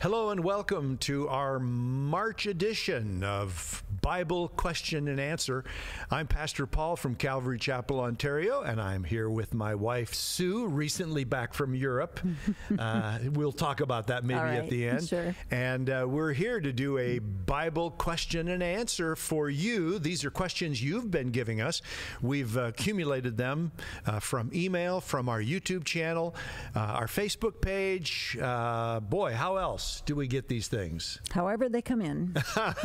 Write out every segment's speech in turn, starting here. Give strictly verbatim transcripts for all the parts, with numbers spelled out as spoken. Hello and welcome to our March edition of Bible Question and Answer. I'm Pastor Paul from Calvary Chapel, Ontario, and I'm here with my wife, Sue, recently back from Europe. uh, we'll talk about that maybe right, at the end. Sure. And uh, we're here to do a Bible Question and Answer for you. These are questions you've been giving us. We've accumulated them uh, from email, from our YouTube channel, uh, our Facebook page. Uh, boy, how else do we get these things? However they come in.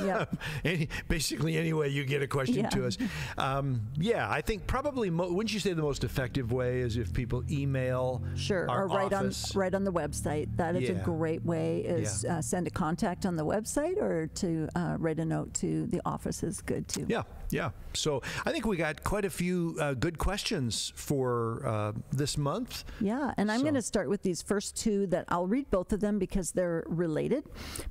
Yep. Any, basically, any way you get a question yeah. to us. Um, yeah, I think probably, mo wouldn't you say the most effective way is if people email Sure, our or right office. on right on the website. That is yeah. a great way, is yeah. uh, send a contact on the website, or to uh, write a note to the office is good too. Yeah, yeah. So I think we got quite a few uh, good questions for uh, this month. Yeah, and I'm so. going to start with these first two that I'll read both of them because they're related.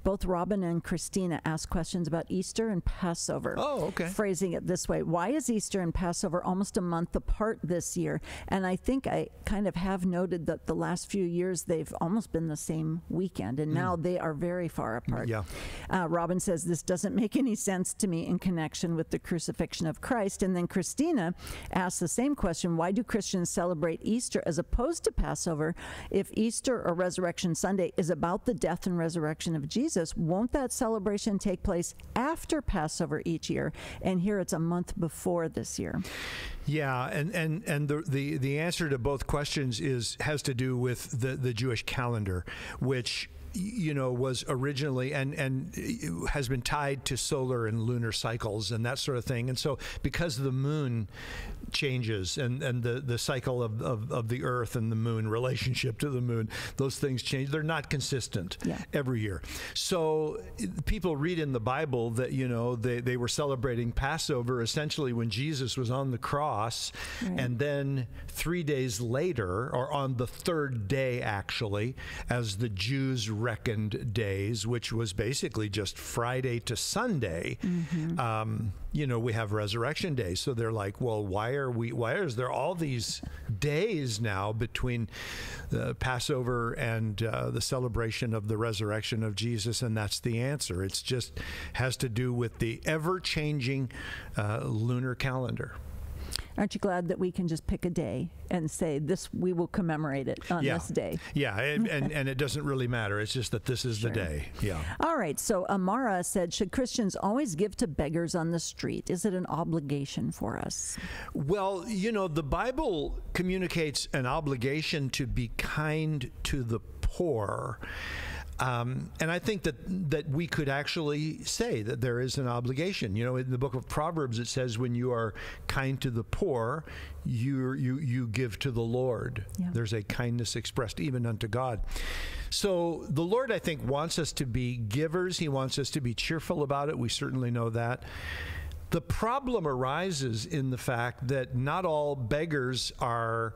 Both Robin and Christina asked questions about Easter and Passover. Oh, okay. Phrasing it this way: why is Easter and Passover almost a month apart this year? And I think I kind of have noted that the last few years they've almost been the same weekend, and mm. now they are very far apart. Yeah. Uh, Robin says this doesn't make any sense to me in connection with the crucifixion of Christ. And then Christina asked the same question: why do Christians celebrate Easter as opposed to Passover? If Easter or Resurrection Sunday is about the death and resurrection of Jesus, won't that celebration take place after Passover each year? And here it's a month before this year. Yeah, and and and the the, the answer to both questions is has to do with the the Jewish calendar, which, you know, was originally and and has been tied to solar and lunar cycles and that sort of thing. And so because the moon changes and and the the cycle of, of, of the earth and the moon, relationship to the moon, those things change. They're not consistent yeah. every year. So people read in the Bible that, you know, they, they were celebrating Passover essentially when Jesus was on the cross, right. and then three days later, or on the third day actually, as the Jews reckoned days, which was basically just Friday to Sunday. Mm-hmm. um, you know, we have Resurrection Day, so they're like, well, why are we? Why is there all these days now between uh, Passover and uh, the celebration of the resurrection of Jesus? And that's the answer. It's just has to do with the ever-changing uh, lunar calendar. Aren't you glad that we can just pick a day and say this? We will commemorate it on yeah. this day. Yeah, and, and and it doesn't really matter. It's just that this is sure. the day. Yeah. All right. So Amara said, should Christians always give to beggars on the street? Is it an obligation for us? Well, you know, the Bible communicates an obligation to be kind to the poor. Um, and I think that that we could actually say that there is an obligation. You know, in the book of Proverbs, it says, when you are kind to the poor, you you you give to the Lord. Yeah. There's a kindness expressed even unto God. So the Lord, I think, wants us to be givers. He wants us to be cheerful about it. We certainly know that. The problem arises in the fact that not all beggars are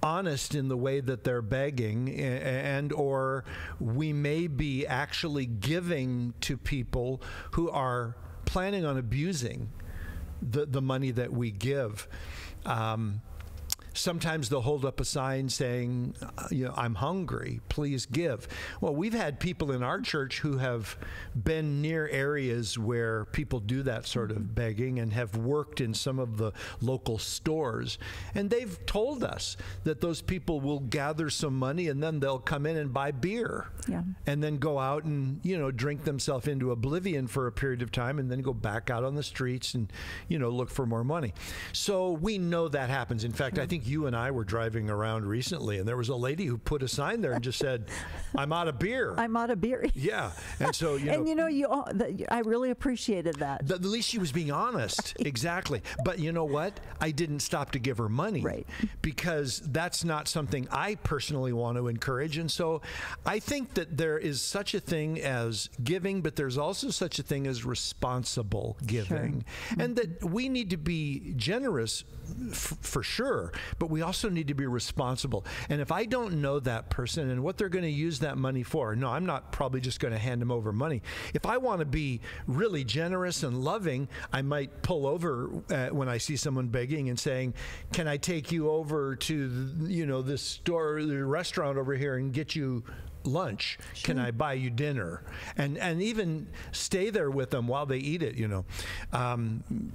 honest in the way that they're begging, and or we may be actually giving to people who are planning on abusing the, the money that we give. Um, sometimes they'll hold up a sign saying, you know, I'm hungry, please give. Well, we've had people in our church who have been near areas where people do that sort of begging and have worked in some of the local stores, and they've told us that those people will gather some money and then they'll come in and buy beer yeah. and then go out and, you know, drink themselves into oblivion for a period of time and then go back out on the streets and, you know, look for more money. So we know that happens. In fact, I think you and I were driving around recently, and there was a lady who put a sign there and just said, I'm out of beer. I'm out of beer. Yeah. And so, you know. And you know, you all, the, I really appreciated that. The, at least she was being honest. Right. Exactly. But you know what? I didn't stop to give her money. Right. Because that's not something I personally want to encourage. And so I think that there is such a thing as giving, but there's also such a thing as responsible giving. Sure. And that we need to be generous f for sure. But we also need to be responsible. And if I don't know that person and what they're going to use that money for, no, I'm not probably just going to hand them over money. If I want to be really generous and loving, I might pull over uh, when I see someone begging and saying, can I take you over to, you know, this store, the restaurant over here and get you lunch? Sure. Can I buy you dinner? And and even stay there with them while they eat it, you know. Um,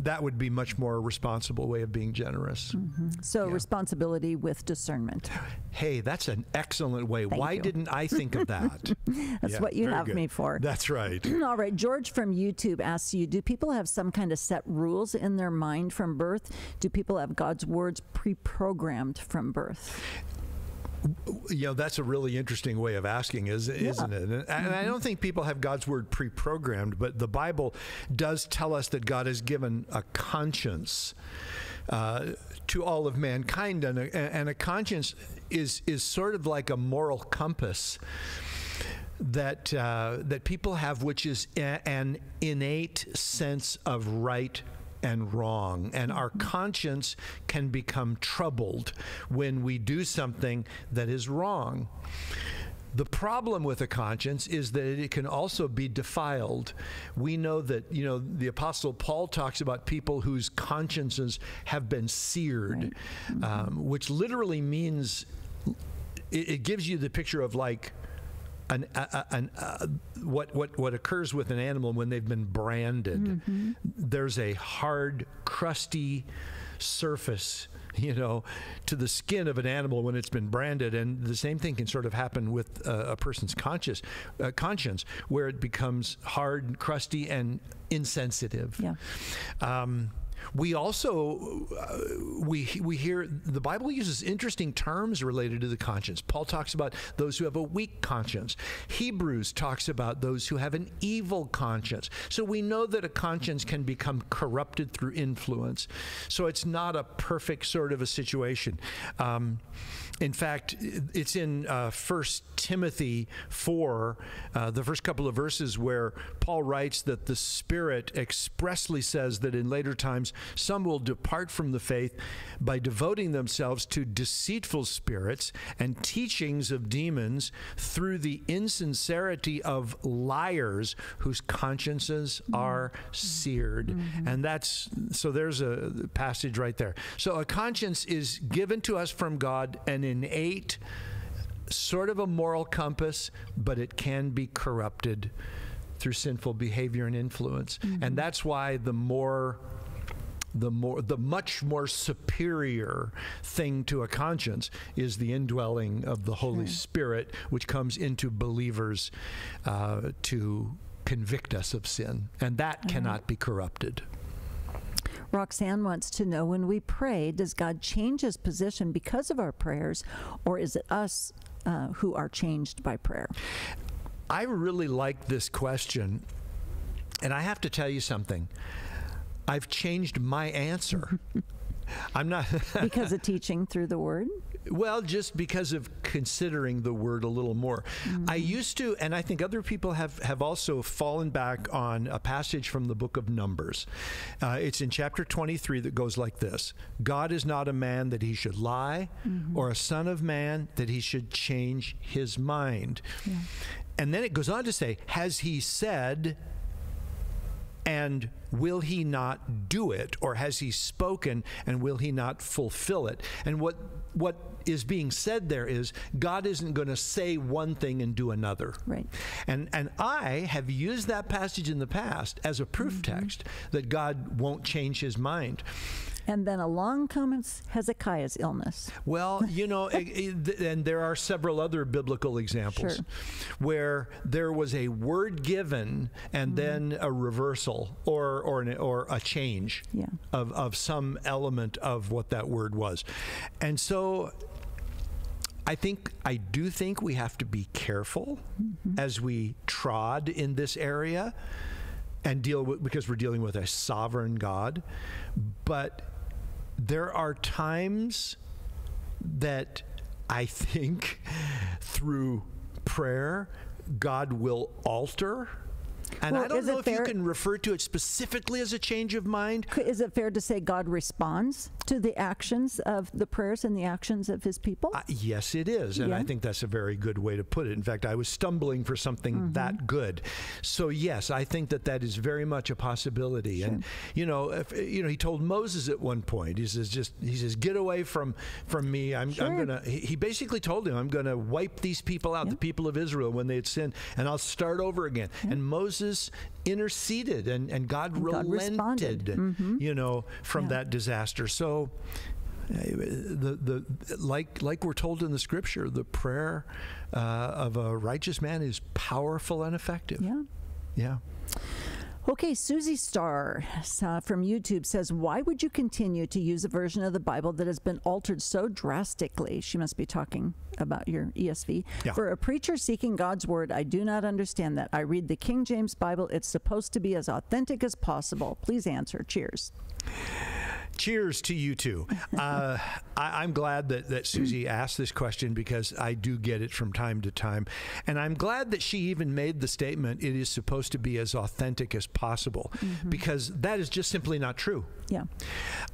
that would be much more a responsible way of being generous. Mm-hmm. So yeah. Responsibility with discernment. Hey, that's an excellent way. Thank Why you. Didn't I think of that? That's yeah, what you have good. Me for. That's right. All right. George from YouTube asks you, do people have some kind of set rules in their mind from birth? Do people have God's words pre-programmed from birth? You know, that's a really interesting way of asking, is, yeah. isn't it? And, and I don't think people have God's word pre-programmed, but the Bible does tell us that God has given a conscience uh, to all of mankind, and a, and a conscience is is sort of like a moral compass that uh, that people have, which is a, an innate sense of right and wrong, and our conscience can become troubled when we do something that is wrong. The problem with a conscience is that it can also be defiled. We know that, you know, the Apostle Paul talks about people whose consciences have been seared, right. Mm-hmm. um, which literally means it, it gives you the picture of like An, uh, an, uh, what, what, what occurs with an animal when they've been branded. Mm-hmm. There's a hard, crusty surface, you know, to the skin of an animal when it's been branded, and the same thing can sort of happen with uh, a person's conscious, uh, conscience, where it becomes hard, crusty, and insensitive. Yeah. Um, We also, uh, we, we hear, the Bible uses interesting terms related to the conscience. Paul talks about those who have a weak conscience. Hebrews talks about those who have an evil conscience. So we know that a conscience can become corrupted through influence. So it's not a perfect sort of a situation. Um, in fact, it's in uh, First Timothy four, uh, the first couple of verses, where Paul writes that the Spirit expressly says that in later times, some will depart from the faith by devoting themselves to deceitful spirits and teachings of demons through the insincerity of liars whose consciences mm-hmm. are seared. Mm-hmm. And that's, so there's a passage right there. So a conscience is given to us from God, an innate sort of a moral compass, but it can be corrupted through sinful behavior and influence. Mm-hmm. And that's why the more The more, the much more superior thing to a conscience is the indwelling of the Holy sure. Spirit, which comes into believers uh, to convict us of sin, and that mm-hmm. cannot be corrupted. Roxanne wants to know, when we pray, does God change his position because of our prayers, or is it us uh, who are changed by prayer? I really like this question, and I have to tell you something. I've changed my answer. I'm not because of teaching through the word? Well, just because of considering the word a little more. Mm-hmm. I used to, and I think other people have, have also fallen back on a passage from the book of Numbers. Uh, it's in chapter twenty-three that goes like this. God is not a man that he should lie, mm-hmm. or a son of man that he should change his mind. Yeah. And then it goes on to say, has he said, and will he not do it? Or has he spoken, and will he not fulfill it? And what what is being said there is, God isn't going to say one thing and do another. Right. And, and I have used that passage in the past as a proof mm-hmm. text that God won't change his mind. And then along comes Hezekiah's illness. Well, you know, and there are several other biblical examples sure. where there was a word given and mm-hmm. then a reversal or or an, or a change yeah. of of some element of what that word was. And so I think, I do think we have to be careful mm-hmm. as we trod in this area and deal with, because we're dealing with a sovereign God, but there are times that I think through prayer, God will alter And well, I don't know if fair, you can refer to it specifically as a change of mind. Is it fair to say God responds to the actions of the prayers and the actions of his people? Uh, yes, it is. And yeah. I think that's a very good way to put it. In fact, I was stumbling for something mm-hmm. that good. So, yes, I think that that is very much a possibility. Sure. And, you know, if, you know, he told Moses at one point, he says, just he says, get away from from me. I'm, sure. I'm going to he basically told him, I'm going to wipe these people out, yeah. the people of Israel, when they had sinned, and I'll start over again. Yeah. And Moses interceded, and, and God and relented, God mm-hmm. you know, from yeah. that disaster. So, uh, the the like like we're told in the Scripture, the prayer uh, of a righteous man is powerful and effective. Yeah, yeah. Okay, Susie Starr uh, from YouTube says, why would you continue to use a version of the Bible that has been altered so drastically? She must be talking about your E S V. Yeah. For a preacher seeking God's word, I do not understand that. I read the King James Bible. It's supposed to be as authentic as possible. Please answer. Cheers. Cheers to you two. Uh, I, I'm glad that, that Susie asked this question, because I do get it from time to time. And I'm glad that she even made the statement, it is supposed to be as authentic as possible, mm-hmm. because that is just simply not true. Yeah.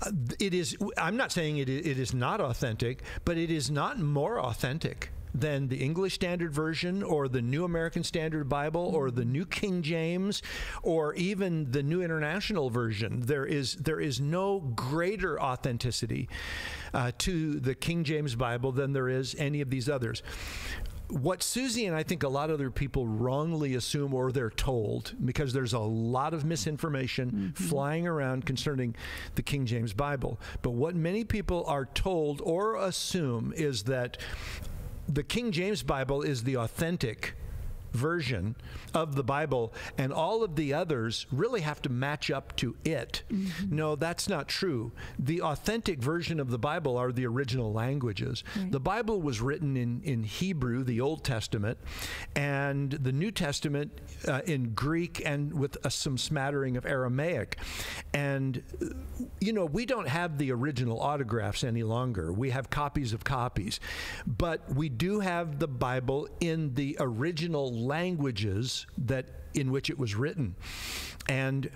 Uh, it is, I'm not saying it, it is not authentic, but it is not more authentic than the English Standard Version or the New American Standard Bible or the New King James or even the New International Version. There is there is no greater authenticity uh, to the King James Bible than there is any of these others. What Susie and I think a lot of other people wrongly assume, or they're told, because there's a lot of misinformation mm-hmm. flying around concerning the King James Bible. But what many people are told or assume is that the King James Bible is the authentic version of the Bible, and all of the others really have to match up to it. Mm-hmm. No, that's not true. The authentic version of the Bible are the original languages. Right. The Bible was written in, in Hebrew, the Old Testament, and the New Testament uh, in Greek, and with a, some smattering of Aramaic. And, you know, we don't have the original autographs any longer. We have copies of copies. But we do have the Bible in the original language. languages that in which it was written. And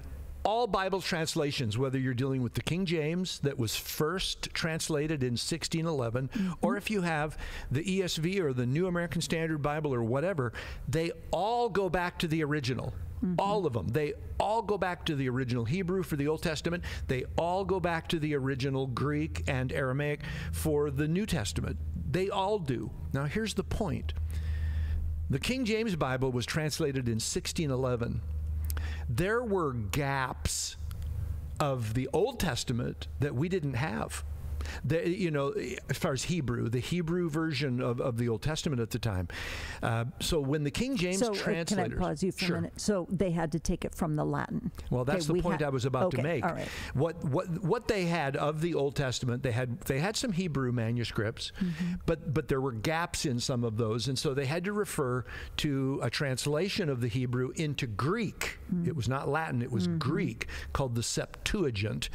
all Bible translations, whether you're dealing with the King James that was first translated in sixteen eleven, mm-hmm. or if you have the E S V or the New American Standard Bible or whatever, they all go back to the original. Mm-hmm. All of them. They all go back to the original Hebrew for the Old Testament. They all go back to the original Greek and Aramaic for the New Testament. They all do. Now, here's the point. The King James Bible was translated in sixteen eleven. There were gaps of the Old Testament that we didn't have. The, you know, as far as Hebrew, the Hebrew version of, of the Old Testament at the time. Uh, so when the King James so, translators... Can I pause you for sure. a minute? So they had to take it from the Latin. Well, that's okay, the point I was about okay, to make. All right. What what what they had of the Old Testament, they had they had some Hebrew manuscripts, mm-hmm. but but there were gaps in some of those, and so they had to refer to a translation of the Hebrew into Greek. Mm-hmm. It was not Latin, it was mm-hmm. Greek, called the Septuagint.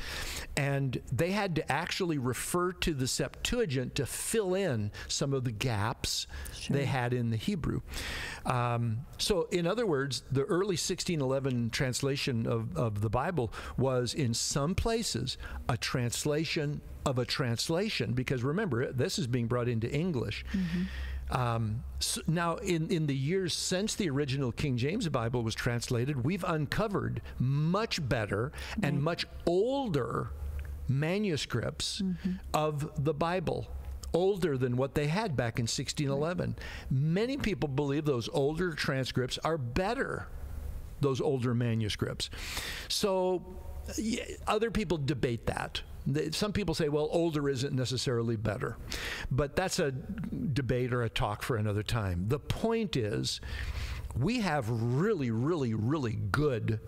And they had to actually refer refer to the Septuagint to fill in some of the gaps sure. they had in the Hebrew. Um, so, in other words, the early sixteen eleven translation of, of the Bible was, in some places, a translation of a translation, because remember, this is being brought into English. Mm-hmm. Um, so now, in, in the years since the original King James Bible was translated, we've uncovered much better right. and much older manuscripts mm-hmm. of the Bible, older than what they had back in sixteen eleven. Many people believe those older transcripts are better, those older manuscripts. So yeah, other people debate that. Some people say, well, older isn't necessarily better. But that's a debate or a talk for another time. The point is, we have really, really, really good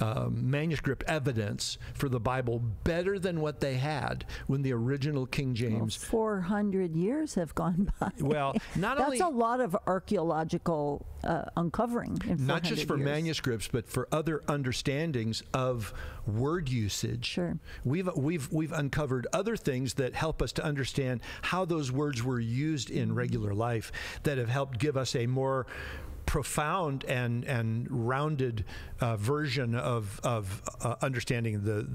Um, manuscript evidence for the Bible better than what they had when the original King James. Well, four hundred years have gone by. Well, not that's only that's a lot of archaeological uh, uncovering. In not just for years. manuscripts, but for other understandings of word usage. Sure, we've we've we've uncovered other things that help us to understand how those words were used in regular life, that have helped give us a more profound and and rounded uh, version of of uh, understanding the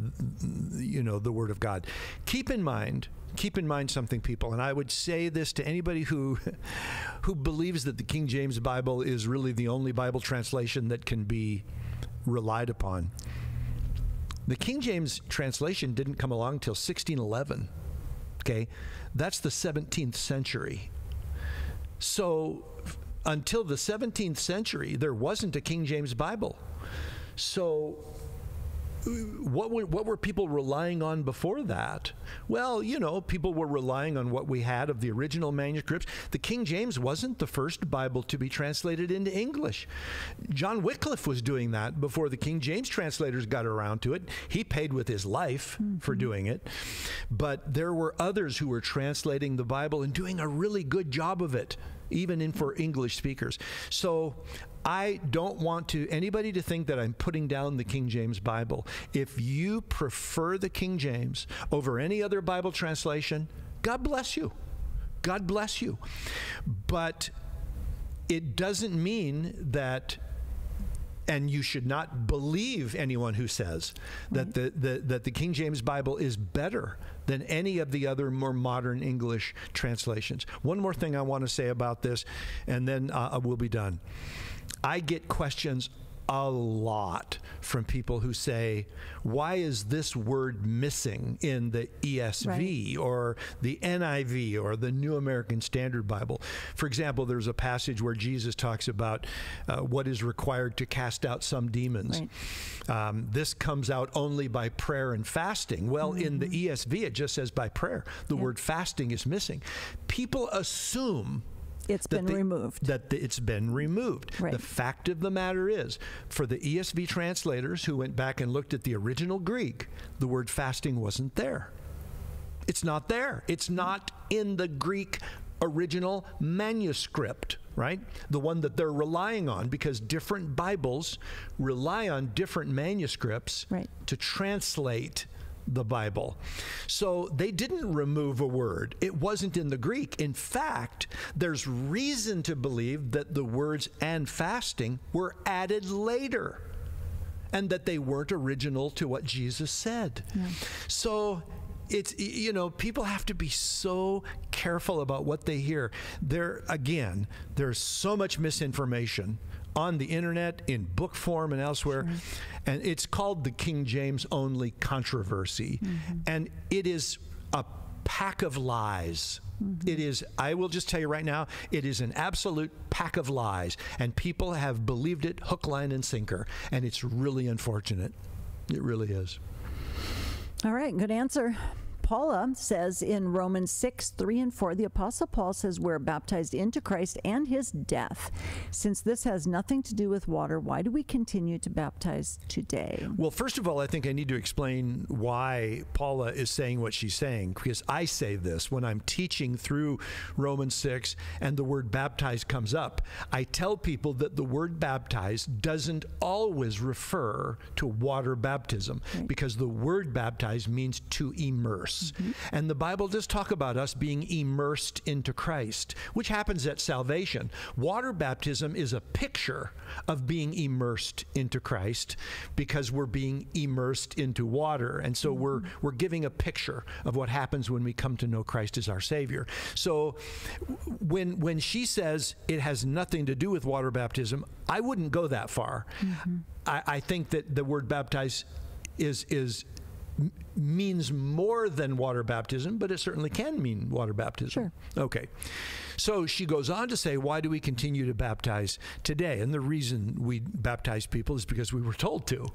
you know the Word of God. Keep in mind, keep in mind something, people, and I would say this to anybody who who believes that the King James Bible is really the only Bible translation that can be relied upon. The King James translation didn't come along till sixteen eleven. Okay, that's the seventeenth century. So until the seventeenth century, there wasn't a King James Bible. So what were, what were people relying on before that? Well, you know, people were relying on what we had of the original manuscripts. The King James wasn't the first Bible to be translated into English. John Wycliffe was doing that before the King James translators got around to it. He paid with his life mm-hmm. for doing it. But there were others who were translating the Bible and doing a really good job of it, even in for English speakers. So I don't want to anybody to think that I'm putting down the King James Bible. If you prefer the King James over any other Bible translation, God bless you. God bless you. But it doesn't mean that, and you should not believe anyone who says that the, the, that the King James Bible is better than any of the other more modern English translations. One more thing I want to say about this, and then uh, we'll be done. I get questions a lot from people who say, why is this word missing in the E S V right. or the N I V or the New American Standard Bible? For example, there's a passage where Jesus talks about uh, what is required to cast out some demons. Right. Um, this comes out only by prayer and fasting. Well, mm-hmm. in the E S V, it just says by prayer. The yeah. word fasting is missing. People assume It's been the, removed. That the, it's been removed. Right. The fact of the matter is, for the E S V translators who went back and looked at the original Greek, the word fasting wasn't there. It's not there. It's not in the Greek original manuscript, right? The one that they're relying on, because different Bibles rely on different manuscripts right. to translate the Bible. So they didn't remove a word. It wasn't in the Greek. In fact, there's reason to believe that the words "and fasting" were added later and that they weren't original to what Jesus said. Yeah. So it's, you know, people have to be so careful about what they hear. There, again, there's so much misinformation on the internet, in book form and elsewhere. Sure. And it's called the King James only controversy. Mm-hmm. And it is a pack of lies. Mm-hmm. It is, I will just tell you right now, it is an absolute pack of lies. And people have believed it hook, line, and sinker. And it's really unfortunate. It really is. All right, good answer. Paula says in Romans six, three and four, the Apostle Paul says we're baptized into Christ and his death. Since this has nothing to do with water, why do we continue to baptize today? Well, first of all, I think I need to explain why Paula is saying what she's saying, because I say this when I'm teaching through Romans six and the word baptized comes up. I tell people that the word baptized doesn't always refer to water baptism, right. because the word baptized means to immerse. Mm-hmm. And the Bible does talk about us being immersed into Christ, which happens at salvation. Water baptism is a picture of being immersed into Christ, because we're being immersed into water. And so mm-hmm. we're, we're giving a picture of what happens when we come to know Christ as our Savior. So when, when she says it has nothing to do with water baptism, I wouldn't go that far. Mm-hmm. I, I think that the word baptize is, is means more than water baptism, but it certainly can mean water baptism. Sure. Okay. So she goes on to say, why do we continue to baptize today? And the reason we baptize people is because we were told to.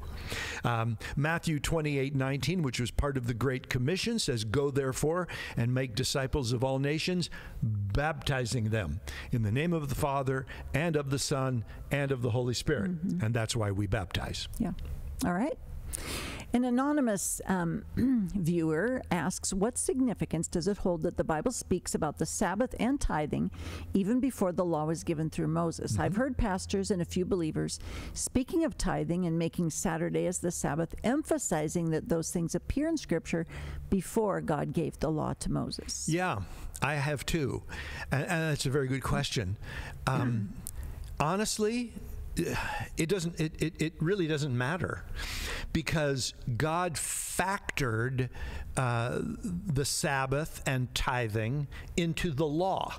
Um, Matthew twenty-eight nineteen, which was part of the Great Commission, says, "Go therefore and make disciples of all nations, baptizing them in the name of the Father and of the Son and of the Holy Spirit." Mm-hmm. And that's why we baptize. Yeah. All right. An anonymous um, viewer asks, what significance does it hold that the Bible speaks about the Sabbath and tithing even before the law was given through Moses? Mm-hmm. I've heard pastors and a few believers speaking of tithing and making Saturday as the Sabbath, emphasizing that those things appear in Scripture before God gave the law to Moses. Yeah, I have too. And, and that's a very good question. Um, honestly, it doesn't, it, it, it really doesn't matter, because God factored uh, the Sabbath and tithing into the law,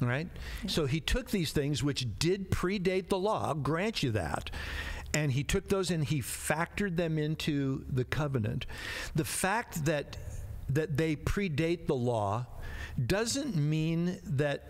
right? Yeah. So he took these things which did predate the law, I'll grant you that, and he took those and he factored them into the covenant. The fact that that they predate the law doesn't mean that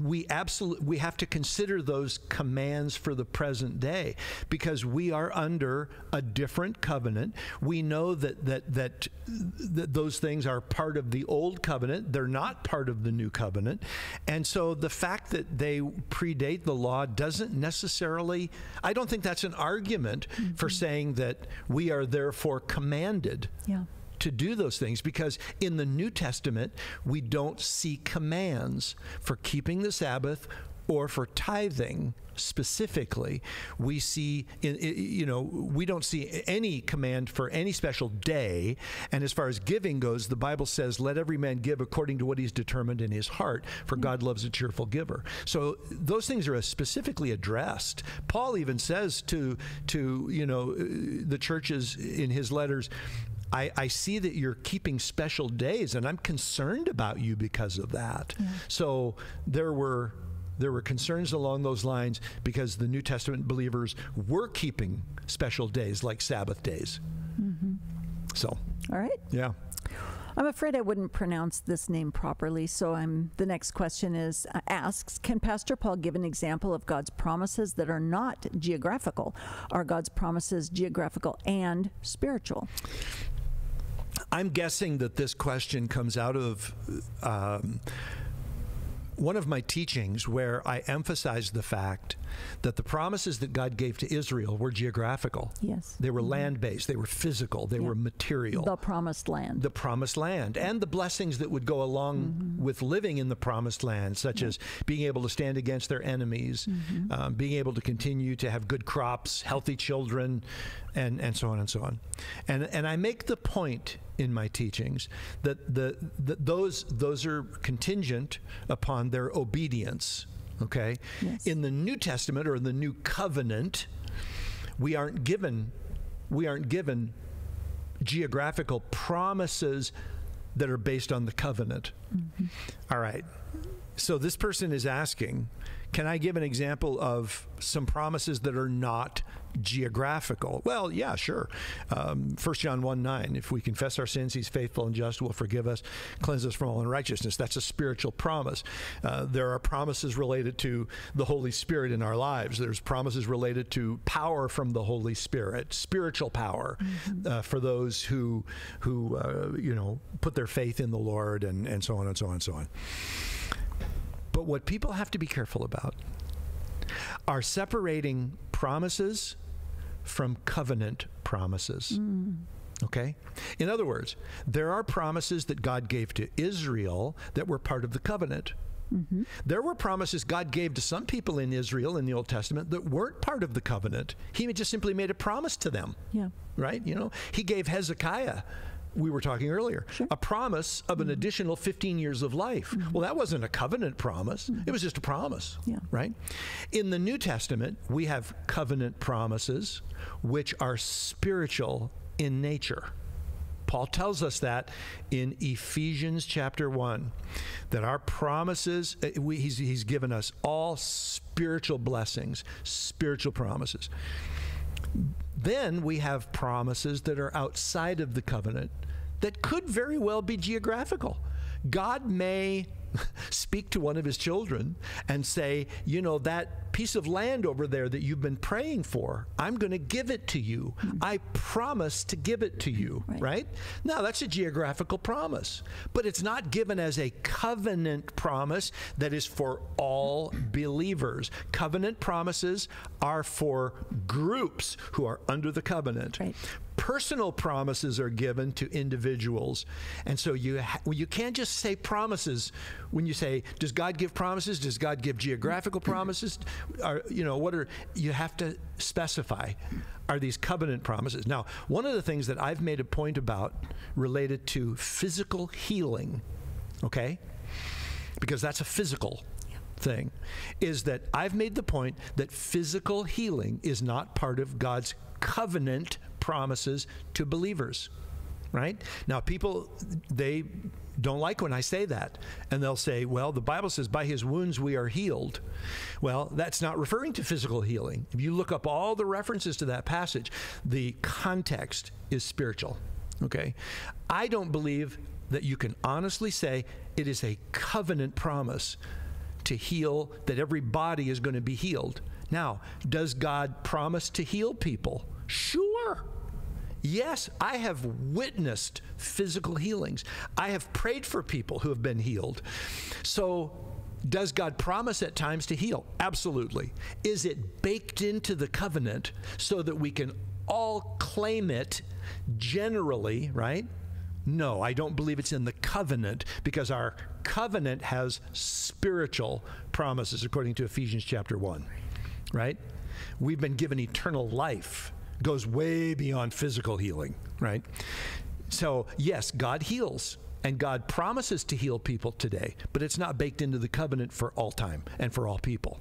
we absolutely we have to consider those commands for the present day, because we are under a different covenant. We know that that that, that those things are part of the old covenant. They're not part of the new covenant. And so the fact that they predate the law doesn't necessarily, I don't think that's an argument mm-hmm. for saying that we are therefore commanded. Yeah. to do those things, because in the New Testament, we don't see commands for keeping the Sabbath or for tithing specifically. We see, you know, we don't see any command for any special day. And as far as giving goes, the Bible says, let every man give according to what he's determined in his heart, for God loves a cheerful giver. So those things are specifically addressed. Paul even says to, to you know, the churches in his letters, I, I see that you're keeping special days, and I'm concerned about you because of that. Yeah. So there were there were concerns along those lines, because the New Testament believers were keeping special days like Sabbath days. Mm-hmm. So. All right. Yeah. I'm afraid I wouldn't pronounce this name properly, so I'm, the next question is, uh, asks, can Pastor Paul give an example of God's promises that are not geographical? Are God's promises geographical and spiritual? I'm guessing that this question comes out of um, one of my teachings, where I emphasize the fact that the promises that God gave to Israel were geographical. Yes. They were mm-hmm. land-based. They were physical. They yeah. were material. The Promised Land. The Promised Land. And the blessings that would go along mm-hmm. with living in the Promised Land, such yeah. as being able to stand against their enemies, mm-hmm. um, being able to continue to have good crops, healthy children, and, and so on and so on. And, and I make the point in my teachings that the, the those those are contingent upon their obedience. Okay? Yes. In the New Testament, or in the New Covenant, we aren't given we aren't given geographical promises that are based on the covenant. Mm-hmm. All right. So this person is asking, can I give an example of some promises that are not geographical? Well, yeah, sure. Um, first John one nine, if we confess our sins, he's faithful and just, will forgive us, cleanse us from all unrighteousness. That's a spiritual promise. Uh, there are promises related to the Holy Spirit in our lives. There's promises related to power from the Holy Spirit, spiritual power mm-hmm. uh, for those who, who uh, you know, put their faith in the Lord, and, and so on and so on and so on. But what people have to be careful about are separating promises from covenant promises. Mm. Okay? In other words, there are promises that God gave to Israel that were part of the covenant. Mm-hmm. There were promises God gave to some people in Israel in the Old Testament that weren't part of the covenant. He just simply made a promise to them. Yeah. Right? You know, he gave Hezekiah, we were talking earlier, sure. a promise of mm-hmm. an additional fifteen years of life. Mm-hmm. Well, that wasn't a covenant promise. Mm-hmm. It was just a promise, yeah. right? In the New Testament, we have covenant promises, which are spiritual in nature. Paul tells us that in Ephesians chapter one, that our promises, we, he's, he's given us all spiritual blessings, spiritual promises. Then we have promises that are outside of the covenant that could very well be geographical. God may speak to one of his children and say, you know, that piece of land over there that you've been praying for, I'm going to give it to you. Mm-hmm. I promise to give it to you, right. right? Now, that's a geographical promise, but it's not given as a covenant promise that is for all believers. Covenant promises are for groups who are under the covenant. Right. Personal promises are given to individuals. And so you ha well, you can't just say promises. When you say, does God give promises? Does God give geographical promises? Are, you know, what are, you have to specify, are these covenant promises? Now, one of the things that I've made a point about related to physical healing, okay? Because that's a physical thing is that I've made the point that physical healing is not part of God's covenant promises to believers, right? Now, people, they don't like when I say that, and they'll say, well, the Bible says by his wounds we are healed. Well, that's not referring to physical healing. If you look up all the references to that passage, the context is spiritual, okay? I don't believe that you can honestly say it is a covenant promise to heal, that every body is going to be healed. Now, does God promise to heal people? Sure. Yes, I have witnessed physical healings. I have prayed for people who have been healed. So, does God promise at times to heal? Absolutely. Is it baked into the covenant so that we can all claim it generally, right? No, I don't believe it's in the covenant, because our covenant has spiritual promises according to Ephesians chapter one, right? We've been given eternal life. Goes way beyond physical healing, right? So yes, God heals, and God promises to heal people today, but it's not baked into the covenant for all time and for all people.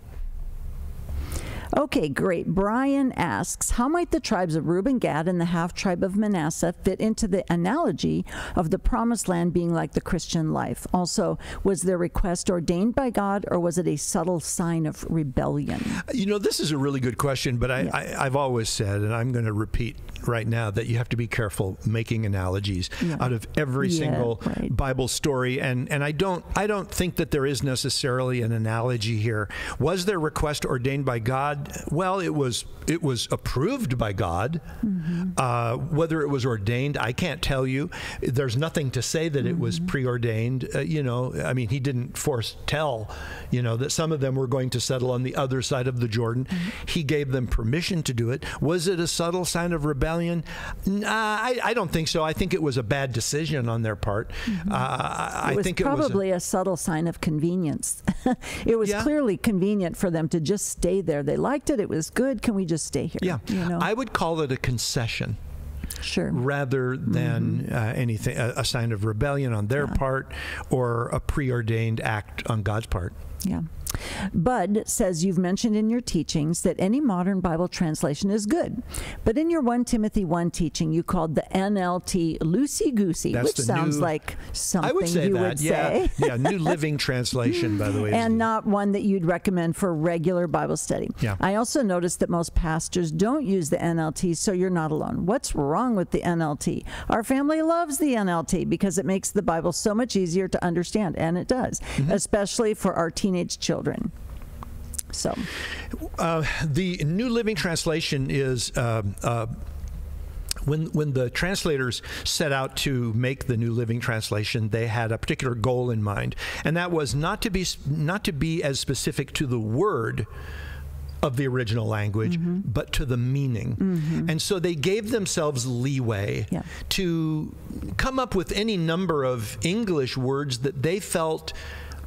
Okay, great. Brian asks, how might the tribes of Reuben, Gad, and the half-tribe of Manasseh fit into the analogy of the Promised Land being like the Christian life? Also, was their request ordained by God, or was it a subtle sign of rebellion? You know, this is a really good question, but I, yeah. I, I've always said, and I'm going to repeat right now, that you have to be careful making analogies yeah. out of every yeah, single right. Bible story. And, and I, don't, I don't think that there is necessarily an analogy here. Was their request ordained by God? Well, it was it was approved by God. Mm-hmm. uh, whether it was ordained, I can't tell you. There's nothing to say that mm-hmm. it was preordained. Uh, you know, I mean, he didn't force tell, you know, that some of them were going to settle on the other side of the Jordan. Mm-hmm. He gave them permission to do it. Was it a subtle sign of rebellion? Nah, I, I don't think so. I think it was a bad decision on their part. Mm-hmm. uh, I, it I think it was probably a subtle sign of convenience. It was yeah. clearly convenient for them to just stay there. They liked it. It was good. Can we just stay here? Yeah. You know? I would call it a concession. Sure. Rather than mm-hmm. uh, anything, a, a sign of rebellion on their yeah. part or a preordained act on God's part. Yeah. Bud says, you've mentioned in your teachings that any modern Bible translation is good, but in your First Timothy one teaching, you called the N L T loosey-goosey, which sounds new, like something I would say you that. would yeah. say. Yeah, New Living Translation, by the way. And not one that you'd recommend for regular Bible study. Yeah. I also noticed that most pastors don't use the N L T, so you're not alone. What's wrong with the N L T? Our family loves the N L T because it makes the Bible so much easier to understand, and it does, mm-hmm. especially for our teenage children. Children. So, uh, the New Living Translation is uh, uh, when when the translators set out to make the New Living Translation, they had a particular goal in mind, and that was not to be not to be as specific to the word of the original language, mm-hmm. but to the meaning. Mm-hmm. And so they gave themselves leeway yeah. to come up with any number of English words that they felt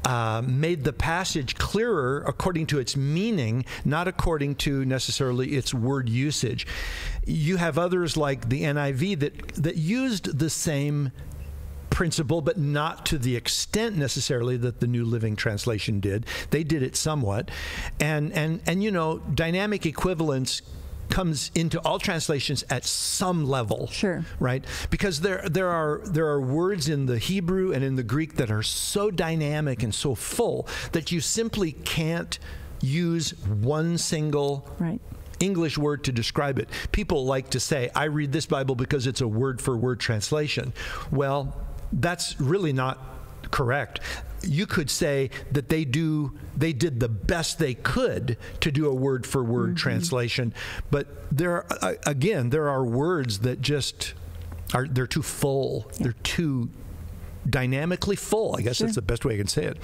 Uh, made the passage clearer according to its meaning, not according to necessarily its word usage. You have others like the N I V that, that used the same principle, but not to the extent necessarily that the New Living Translation did. They did it somewhat. And, and, and you know, dynamic equivalence comes into all translations at some level, sure, right? Because there there are there are words in the Hebrew and in the Greek that are so dynamic and so full that you simply can't use one single right. English word to describe it. People like to say, "I read this Bible because it's a word-for-word translation." Well, that's really not correct. You could say that they do they did the best they could to do a word for word mm-hmm. translation, but there are, again, there are words that just are they're too full. Yeah. They're too dynamically full. I guess sure. that's the best way I can say it.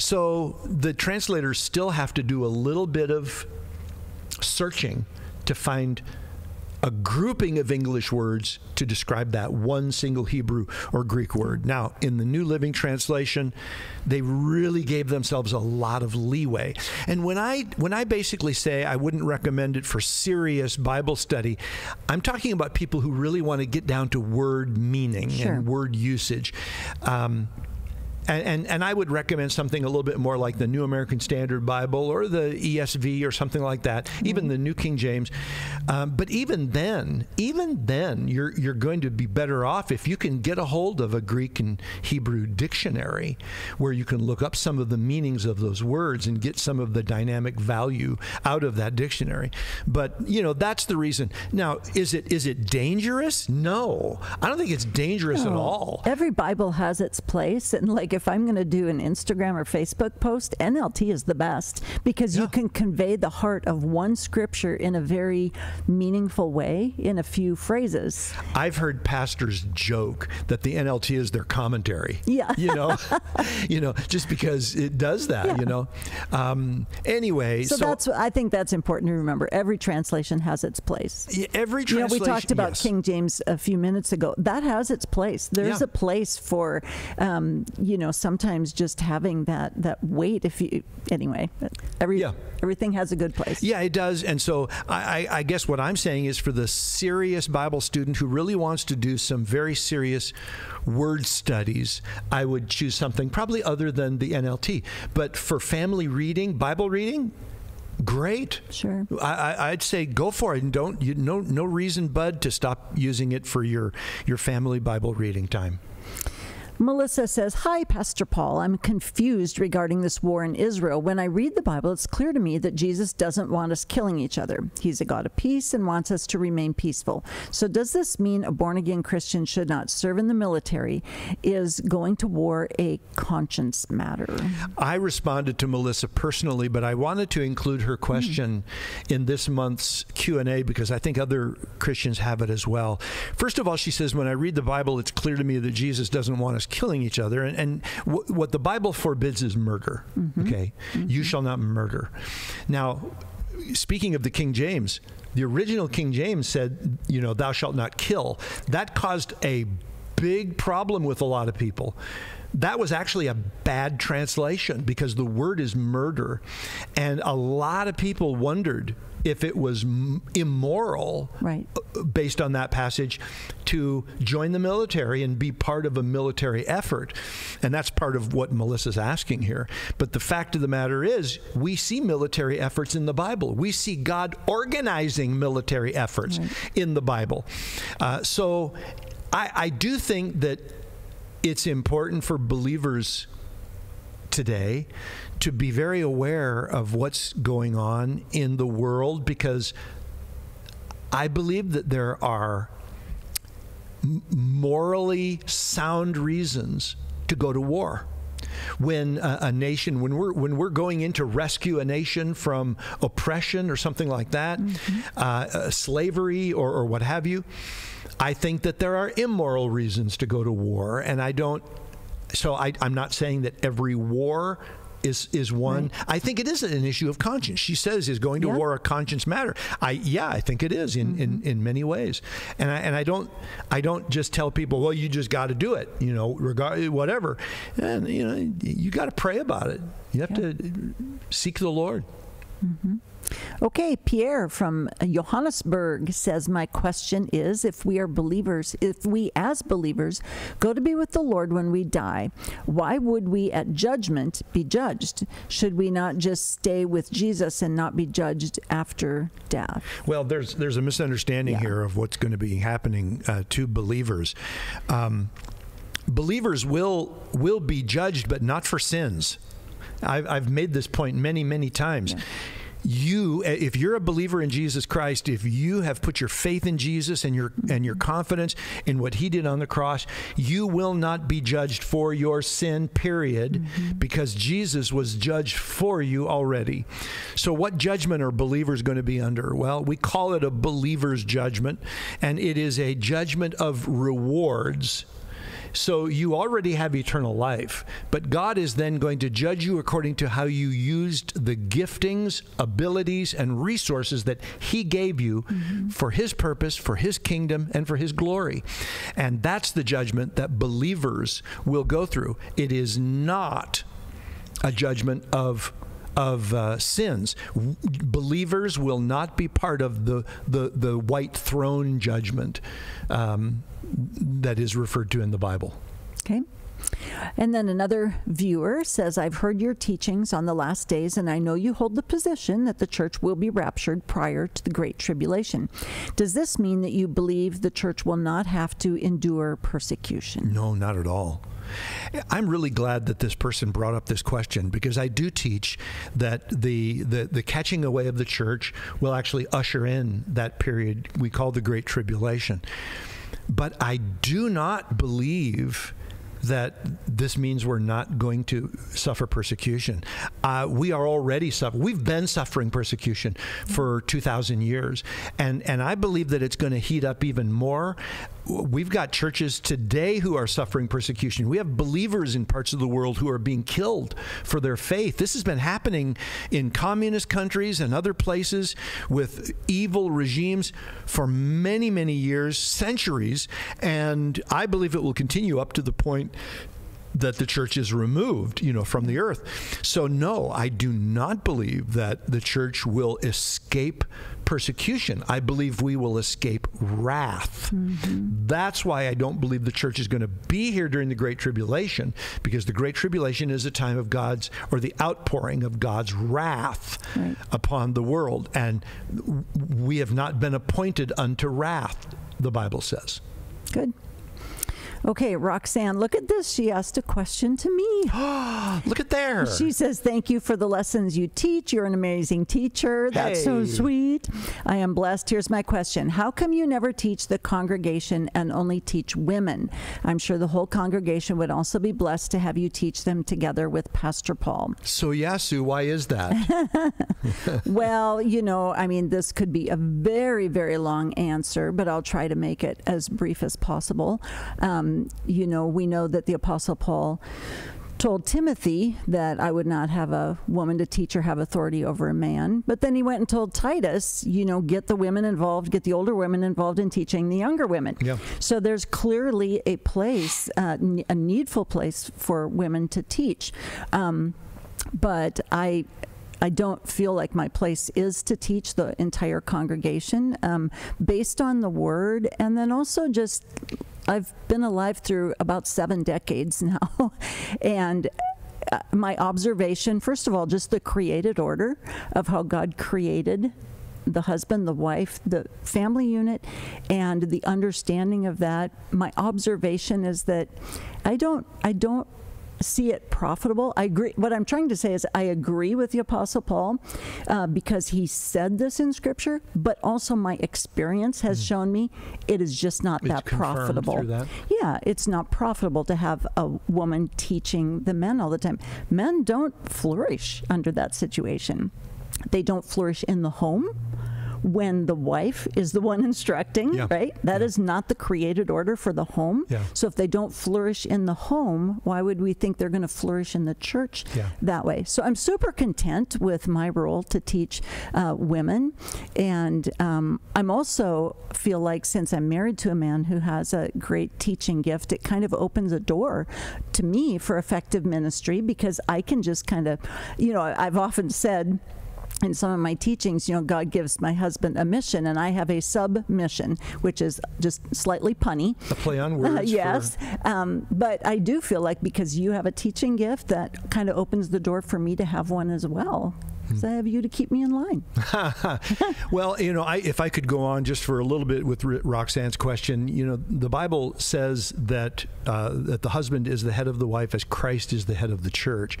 So the translators still have to do a little bit of searching to find a grouping of English words to describe that one single Hebrew or Greek word. Now, in the New Living Translation, they really gave themselves a lot of leeway. And when I when I basically say I wouldn't recommend it for serious Bible study, I'm talking about people who really want to get down to word meaning sure. and word usage. Um, And, and, and I would recommend something a little bit more like the New American Standard Bible or the E S V or something like that, mm-hmm. even the New King James. Um, but even then, even then, you're, you're going to be better off if you can get a hold of a Greek and Hebrew dictionary where you can look up some of the meanings of those words and get some of the dynamic value out of that dictionary. But, you know, that's the reason. Now, is it is it dangerous? No. I don't think it's dangerous no. at all. Every Bible has its place, and like if I'm going to do an Instagram or Facebook post, N L T is the best because yeah. you can convey the heart of one scripture in a very meaningful way in a few phrases. I've heard pastors joke that the N L T is their commentary. Yeah. You know, you know, just because it does that, yeah. you know. Um, anyway. So, so that's, I think that's important to remember. Every translation has its place. Every translation. You know, we talked about yes. King James a few minutes ago. That has its place. There's yeah. a place for, um, you know, sometimes just having that, that weight. If you, anyway, every, yeah. everything has a good place. Yeah, it does. And so I, I, I guess what I'm saying is for the serious Bible student who really wants to do some very serious word studies, I would choose something probably other than the N L T. But for family reading, Bible reading, great. Sure. I, I'd say go for it, and don't you no no reason, Bud, to stop using it for your your family Bible reading time. Melissa says, hi, Pastor Paul. I'm confused regarding this war in Israel. When I read the Bible, it's clear to me that Jesus doesn't want us killing each other. He's a God of peace and wants us to remain peaceful. So does this mean a born-again Christian should not serve in the military? Is going to war a conscience matter? I responded to Melissa personally, but I wanted to include her question mm. in this month's Q and A because I think other Christians have it as well. First of all, she says, when I read the Bible, it's clear to me that Jesus doesn't want us killing each other, and, and what the Bible forbids is murder. Mm-hmm. Okay, mm-hmm. You shall not murder. Now, speaking of the King James, the original King James said, you know, thou shalt not kill. That caused a big problem with a lot of people. That was actually a bad translation because the word is murder, and a lot of people wondered if it was immoral, right. based on that passage, to join the military and be part of a military effort. And that's part of what Melissa's asking here. But the fact of the matter is, we see military efforts in the Bible. We see God organizing military efforts right. in the Bible. Uh, so I, I do think that it's important for believers today to be very aware of what's going on in the world, because I believe that there are morally sound reasons to go to war. When a, a nation, when we're, when we're going in to rescue a nation from oppression or something like that, mm-hmm. uh, uh, slavery or, or what have you, I think that there are immoral reasons to go to war, and I don't, so I, I'm not saying that every war is is one. Right. I think it is an issue of conscience. She says, is going to yeah. war a conscience matter? I yeah, I think it is in, mm-hmm. in, in many ways. And I and I don't I don't just tell people, well, you just gotta do it, you know, regard whatever. And you know, you gotta pray about it. You have yeah. to seek the Lord. Mm-hmm. Okay, Pierre from Johannesburg says, my question is, if we are believers, if we as believers go to be with the Lord when we die, why would we at judgment be judged? Should we not just stay with Jesus and not be judged after death? Well, there's there's a misunderstanding yeah. here of what's going to be happening uh, to believers. Um, believers will will be judged, but not for sins. I've, I've made this point many, many times. Yeah. You, if you're a believer in Jesus Christ, if you have put your faith in Jesus and your and your confidence in what he did on the cross, you will not be judged for your sin, period, mm-hmm. because Jesus was judged for you already. So what judgment are believers going to be under? Well, we call it a believer's judgment, and it is a judgment of rewards. So you already have eternal life, but God is then going to judge you according to how you used the giftings, abilities, and resources that he gave you mm-hmm. for his purpose, for his kingdom, and for his glory. And that's the judgment that believers will go through. It is not a judgment of of uh, sins. Believers will not be part of the, the, the white throne judgment um, that is referred to in the Bible. Okay. And then another viewer says, I've heard your teachings on the last days, and I know you hold the position that the church will be raptured prior to the Great Tribulation. Does this mean that you believe the church will not have to endure persecution? No, not at all. I'm really glad that this person brought up this question, because I do teach that the, the, the catching away of the church will actually usher in that period we call the Great Tribulation. But I do not believe that this means we're not going to suffer persecution. Uh, we are already suffering. We've been suffering persecution for two thousand years. And, and I believe that it's going to heat up even more. We've got churches today who are suffering persecution. We have believers in parts of the world who are being killed for their faith. This has been happening in communist countries and other places with evil regimes for many, many years, centuries. And I believe it will continue up to the point that the church is removed, you know, from the earth. So no, I do not believe that the church will escape persecution. I believe we will escape wrath. Mm-hmm. That's why I don't believe the church is going to be here during the Great Tribulation, because the Great Tribulation is a time of God's, or the outpouring of God's wrath, right, upon the world. And we have not been appointed unto wrath, the Bible says. Good. Okay, Roxanne, look at this. She asked a question to me. Look at there. She says, thank you for the lessons you teach. You're an amazing teacher. That's hey. so sweet. I am blessed. Here's my question. How come you never teach the congregation and only teach women? I'm sure the whole congregation would also be blessed to have you teach them together with Pastor Paul. So, yeah, Sue, why is that? Well, you know, I mean, this could be a very, very long answer, but I'll try to make it as brief as possible. Um, You know, we know that the Apostle Paul told Timothy that I would not have a woman to teach or have authority over a man. But then he went and told Titus, you know, get the women involved, get the older women involved in teaching the younger women. Yeah. So there's clearly a place, uh, a needful place for women to teach. Um, but I... I don't feel like my place is to teach the entire congregation um, based on the word. And then also just, I've been alive through about seven decades now. And my observation, first of all, just the created order of how God created the husband, the wife, the family unit, and the understanding of that. My observation is that I don't, I don't, see it profitable. I agree. What I'm trying to say is I agree with the Apostle Paul uh, because he said this in Scripture, but also my experience has mm. shown me it is just not it's that profitable. That. Yeah, it's not profitable to have a woman teaching the men all the time. Men don't flourish under that situation. They don't flourish in the home when the wife is the one instructing, yeah. right? That yeah. is not the created order for the home. Yeah. So if they don't flourish in the home, why would we think they're going to flourish in the church yeah. that way? So I'm super content with my role to teach uh, women. And um, I'm also feel like since I'm married to a man who has a great teaching gift, it kind of opens a door to me for effective ministry, because I can just kind of, you know, I've often said, in some of my teachings, you know, God gives my husband a mission, and I have a submission, which is just slightly punny. A play on words. Uh, yes. For... Um, but I do feel like because you have a teaching gift, that kind of opens the door for me to have one as well. So I have you to keep me in line. Well, you know, I, if I could go on just for a little bit with R Roxanne's question, you know, the Bible says that uh, that the husband is the head of the wife as Christ is the head of the church.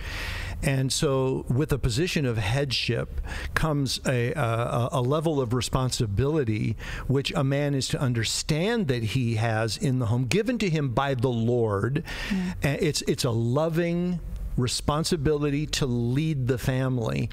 And so with a position of headship comes a, a, a level of responsibility, which a man is to understand that he has in the home, given to him by the Lord. Mm. And it's, it's a loving responsibility to lead the family.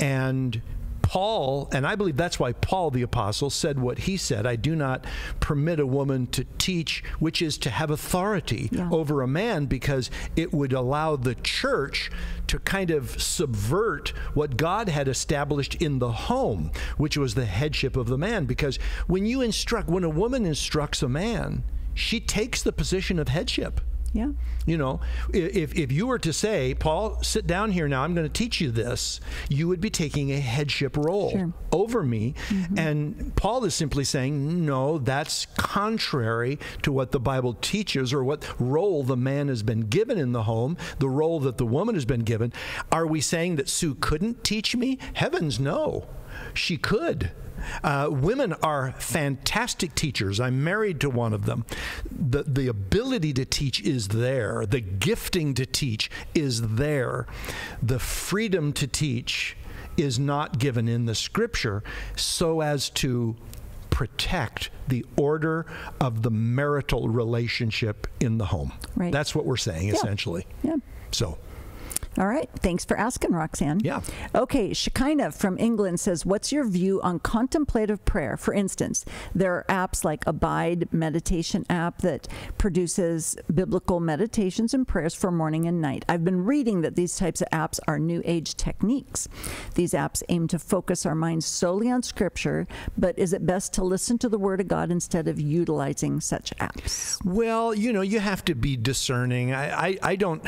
And Paul, and I believe that's why Paul the Apostle said what he said, I do not permit a woman to teach, which is to have authority yeah. over a man, because it would allow the church to kind of subvert what God had established in the home, which was the headship of the man. Because when you instruct, when a woman instructs a man, she takes the position of headship. Yeah. You know, if, if you were to say, Paul, sit down here now, I'm going to teach you this, you would be taking a headship role sure. over me. Mm-hmm. And Paul is simply saying, no, that's contrary to what the Bible teaches or what role the man has been given in the home, the role that the woman has been given. Are we saying that Sue couldn't teach me? Heavens, no. She could. Uh, women are fantastic teachers. I'm married to one of them. The, the ability to teach is there. The gifting to teach is there. The freedom to teach is not given in the Scripture so as to protect the order of the marital relationship in the home. Right. That's what we're saying, yeah. essentially. Yeah. So. All right. Thanks for asking, Roxanne. Yeah. Okay. Shekinah from England says, what's your view on contemplative prayer? For instance, there are apps like Abide Meditation app that produces biblical meditations and prayers for morning and night. I've been reading that these types of apps are new age techniques. These apps aim to focus our minds solely on Scripture, but is it best to listen to the Word of God instead of utilizing such apps? Well, you know, you have to be discerning. I, I, I don't...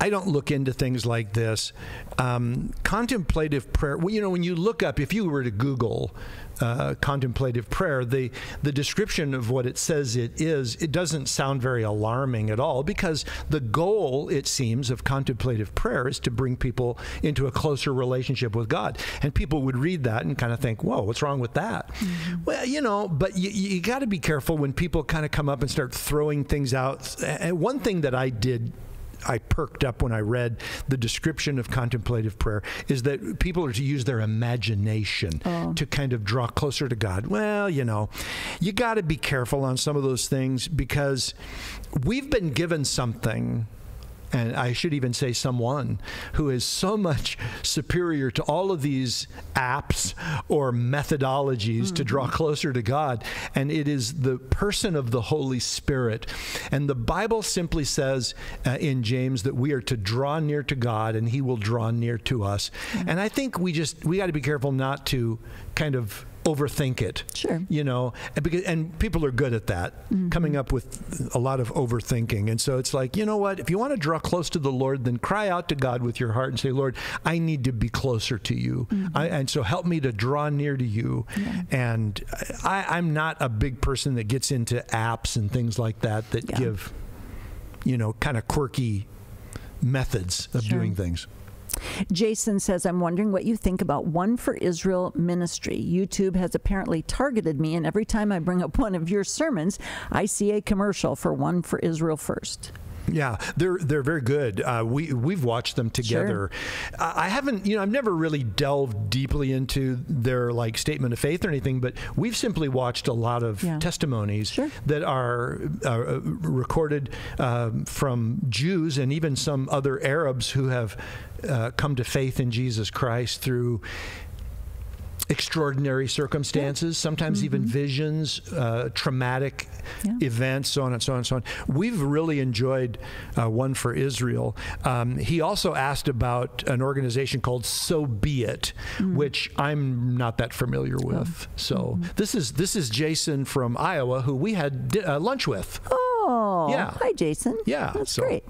I don't look into things like this. Um, contemplative prayer, well, you know, when you look up, if you were to Google uh, contemplative prayer, the, the description of what it says it is, it doesn't sound very alarming at all, because the goal, it seems, of contemplative prayer is to bring people into a closer relationship with God. And people would read that and kind of think, whoa, what's wrong with that? Mm-hmm. Well, you know, but you, you got to be careful when people kind of come up and start throwing things out. And one thing that I did, I perked up when I read the description of contemplative prayer, is that people are to use their imagination oh. to kind of draw closer to God. Well, you know, you got to be careful on some of those things, because we've been given something, and I should even say someone, who is so much superior to all of these apps or methodologies mm-hmm. to draw closer to God, and it is the person of the Holy Spirit. And the Bible simply says uh, in James that we are to draw near to God and He will draw near to us. Mm-hmm. And I think we just, we got to be careful not to kind of overthink it. Sure. You know, and, because, and people are good at that, mm-hmm. coming up with a lot of overthinking. And so it's like, you know what, if you want to draw close to the Lord, then cry out to God with your heart and say, Lord, I need to be closer to you. Mm-hmm. I, and so help me to draw near to you. Yeah. And I, I'm not a big person that gets into apps and things like that that yeah. give, you know, kind of quirky methods of sure. doing things. Jason says, I'm wondering what you think about One for Israel ministry. YouTube has apparently targeted me, and every time I bring up one of your sermons, I see a commercial for One for Israel first. Yeah, they're they're very good. Uh, we we've watched them together. Sure. I haven't, you know, I've never really delved deeply into their like statement of faith or anything, but we've simply watched a lot of yeah. testimonies sure. that are uh, recorded uh, from Jews and even some other Arabs who have uh, come to faith in Jesus Christ through extraordinary circumstances, yeah. sometimes mm-hmm. even visions, uh, traumatic yeah. events, so on and so on and so on. We've really enjoyed uh, One for Israel. Um, he also asked about an organization called So Be It, mm. which I'm not that familiar with. Oh. So mm-hmm. this is this is Jason from Iowa, who we had di uh, lunch with. Oh, yeah. Hi, Jason. Yeah, that's so. Great.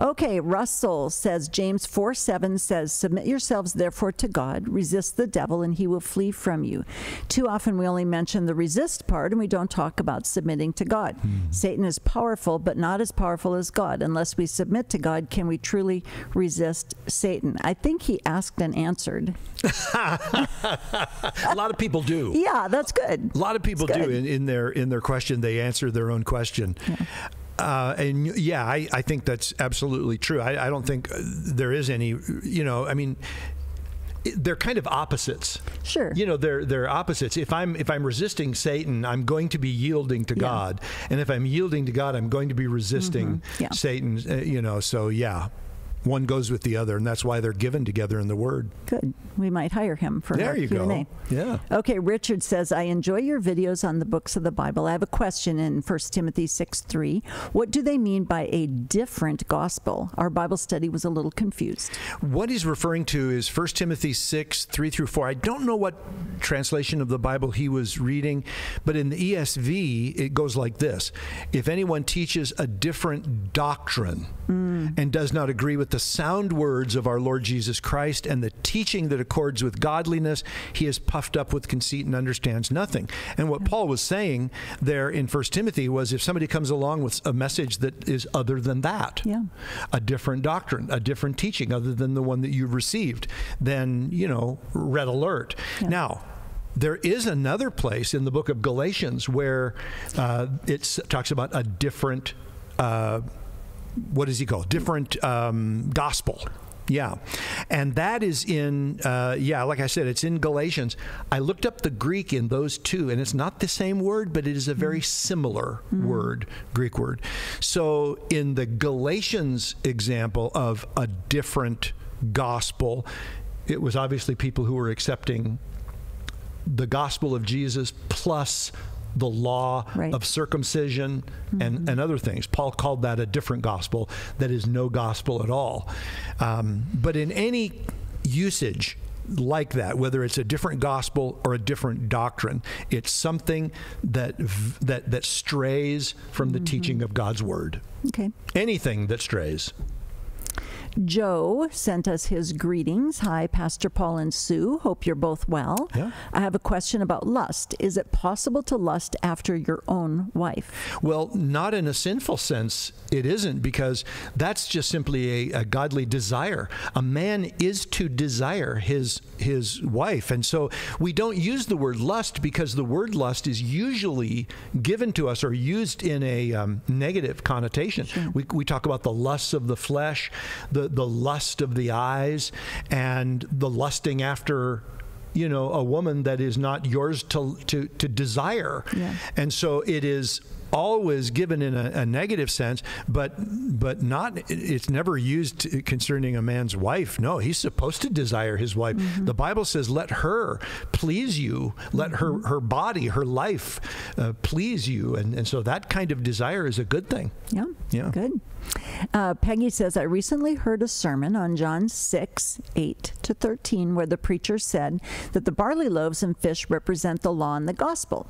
Okay, Russell says, James four seven says, submit yourselves therefore to God, resist the devil, and he will flee from you. Too often we only mention the resist part, and we don't talk about submitting to God. Hmm. Satan is powerful, but not as powerful as God. Unless we submit to God, can we truly resist Satan? I think he asked and answered. A lot of people do. Yeah, that's good. A lot of people do. In, in their, in their question, they answer their own question. Yeah. Uh, and yeah, I, I think that's absolutely true. I, I don't think there is any, you know, I mean, they're kind of opposites. Sure. You know, they're, they're opposites. If I'm, if I'm resisting Satan, I'm going to be yielding to yeah. God. And if I'm yielding to God, I'm going to be resisting mm-hmm. yeah. Satan, uh, you know, so yeah. one goes with the other, and that's why they're given together in the Word. Good. We might hire him for there our you Q and A. Go. Yeah. Okay, Richard says, I enjoy your videos on the books of the Bible. I have a question in First Timothy six three. What do they mean by a different gospel? Our Bible study was a little confused. What he's referring to is First Timothy six three through four. I don't know what translation of the Bible he was reading, but in the E S V, it goes like this. If anyone teaches a different doctrine mm. and does not agree with the sound words of our Lord Jesus Christ and the teaching that accords with godliness, he is puffed up with conceit and understands nothing. And what Paul was saying there in First Timothy was, if somebody comes along with a message that is other than that, yeah. a different doctrine, a different teaching other than the one that you've received, then, you know, red alert. Yeah. Now, there is another place in the book of Galatians where uh, it talks about a different uh what does he call it? Different um, gospel. Yeah. And that is in, uh, yeah, like I said, it's in Galatians. I looked up the Greek in those two, and it's not the same word, but it is a very similar mm. word, Greek word. So in the Galatians example of a different gospel, it was obviously people who were accepting the gospel of Jesus plus the law right. of circumcision mm-hmm. and, and other things. Paul called that a different gospel that is no gospel at all. Um, but in any usage like that, whether it's a different gospel or a different doctrine, it's something that that, that strays from the mm-hmm. teaching of God's word. Okay. Anything that strays. Joe sent us his greetings. Hi, Pastor Paul and Sue. Hope you're both well. Yeah. I have a question about lust. Is it possible to lust after your own wife? Well, not in a sinful sense. It isn't, because that's just simply a, a godly desire. A man is to desire his his wife. And so we don't use the word lust because the word lust is usually given to us or used in a um, negative connotation. Sure. We, we talk about the lusts of the flesh, the the lust of the eyes, and the lusting after, you know, a woman that is not yours to to, to desire. Yeah. And so it is always given in a, a negative sense, but but not, it's never used concerning a man's wife. No, he's supposed to desire his wife. Mm-hmm. The Bible says, let her please you, let mm-hmm. her, her body, her life uh, please you. And, and so that kind of desire is a good thing. Yeah, yeah. Good. Uh, Peggy says, I recently heard a sermon on John six, eight to thirteen, where the preacher said that the barley loaves and fish represent the law and the gospel.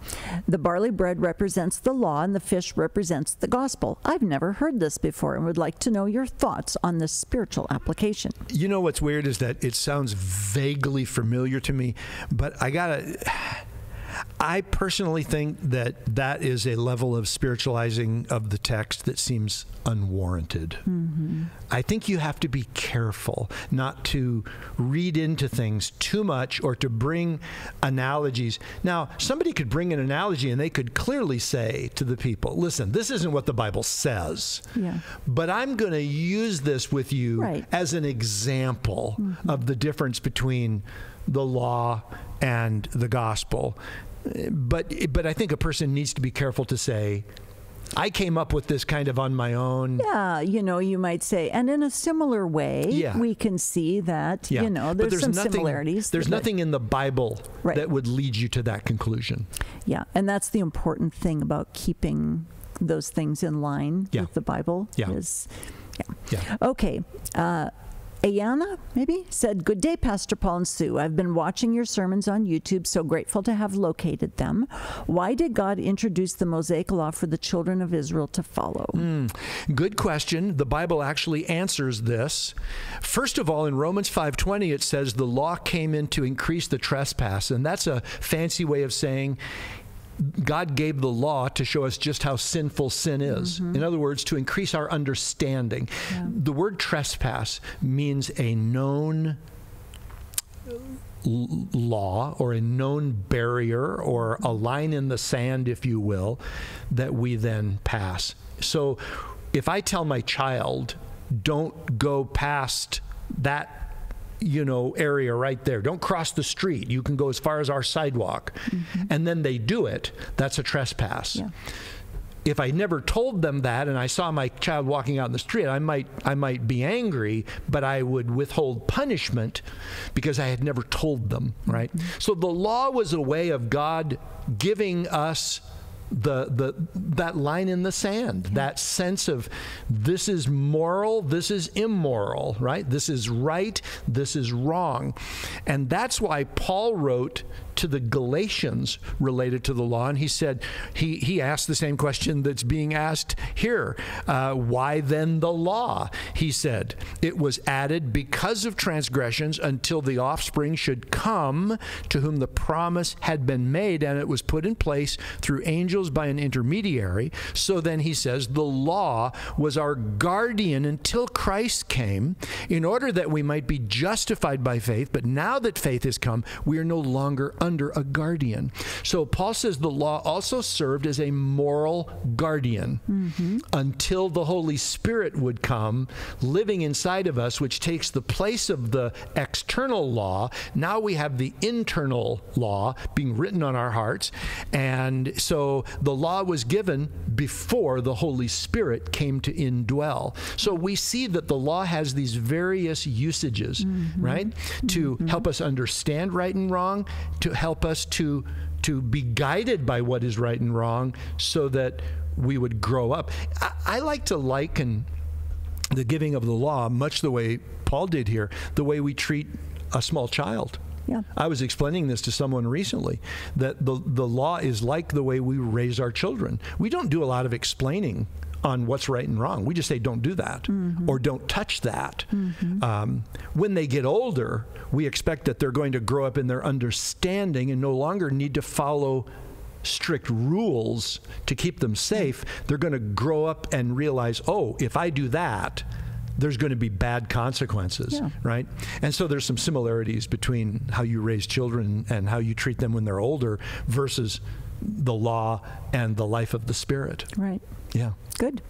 The barley bread represents the law and the fish represents the gospel. I've never heard this before and would like to know your thoughts on this spiritual application. You know what's weird is that it sounds vaguely familiar to me, but I gotta... I personally think that that is a level of spiritualizing of the text that seems unwarranted. Mm-hmm. I think you have to be careful not to read into things too much or to bring analogies. Now, somebody could bring an analogy and they could clearly say to the people, listen, this isn't what the Bible says, yeah. but I'm going to use this with you right. as an example mm-hmm. of the difference between the law and the gospel. But but I think a person needs to be careful to say, I came up with this kind of on my own. Yeah, you know, you might say, and in a similar way, yeah. we can see that, yeah. you know, there's, there's some nothing, similarities. There's nothing in the Bible right. that would lead you to that conclusion. Yeah, and that's the important thing about keeping those things in line yeah. with the Bible. Yeah. Is, yeah. yeah. Okay. Uh, Ayana, maybe, said, good day, Pastor Paul and Sue. I've been watching your sermons on YouTube, so grateful to have located them. Why did God introduce the Mosaic Law for the children of Israel to follow? Mm, good question. The Bible actually answers this. First of all, in Romans five twenty, it says the law came in to increase the trespass, and that's a fancy way of saying God gave the law to show us just how sinful sin is. Mm-hmm. In other words, to increase our understanding. Yeah. The word trespass means a known law or a known barrier or a line in the sand, if you will, that we then pass. So if I tell my child, don't go past that, you know, area right there. Don't cross the street. You can go as far as our sidewalk. Mm-hmm. And then they do it. That's a trespass. Yeah. if I never told them that and I saw my child walking out in the street, I might, I might be angry, but I would withhold punishment because I had never told them, right? Mm-hmm. So the law was a way of God giving us the, the, that line in the sand, mm-hmm. that sense of this is moral, this is immoral, right? This is right, this is wrong. And that's why Paul wrote to the Galatians related to the law, and he said, he, he asked the same question that's being asked here. Uh, why then the law? He said, it was added because of transgressions until the offspring should come to whom the promise had been made, and it was put in place through angels by an intermediary. So then he says, the law was our guardian until Christ came in order that we might be justified by faith, but now that faith has come, we are no longer under under a guardian. So Paul says the law also served as a moral guardian mm-hmm. until the Holy Spirit would come living inside of us, which takes the place of the external law. Now we have the internal law being written on our hearts. And so the law was given before the Holy Spirit came to indwell. So we see that the law has these various usages, mm-hmm. right? To mm-hmm. help us understand right and wrong, to help us to to be guided by what is right and wrong so that we would grow up. I, I like to liken the giving of the law, much the way Paul did here, the way we treat a small child. Yeah. I was explaining this to someone recently, that the, the law is like the way we raise our children. We don't do a lot of explaining on what's right and wrong. We just say, don't do that, mm-hmm. or don't touch that. Mm-hmm. um, when they get older, we expect that they're going to grow up in their understanding and no longer need to follow strict rules to keep them safe. They're going to grow up and realize, oh, if I do that, there's going to be bad consequences, yeah. right? And so there's some similarities between how you raise children and how you treat them when they're older versus the law and the life of the Spirit. Right. Yeah. Good.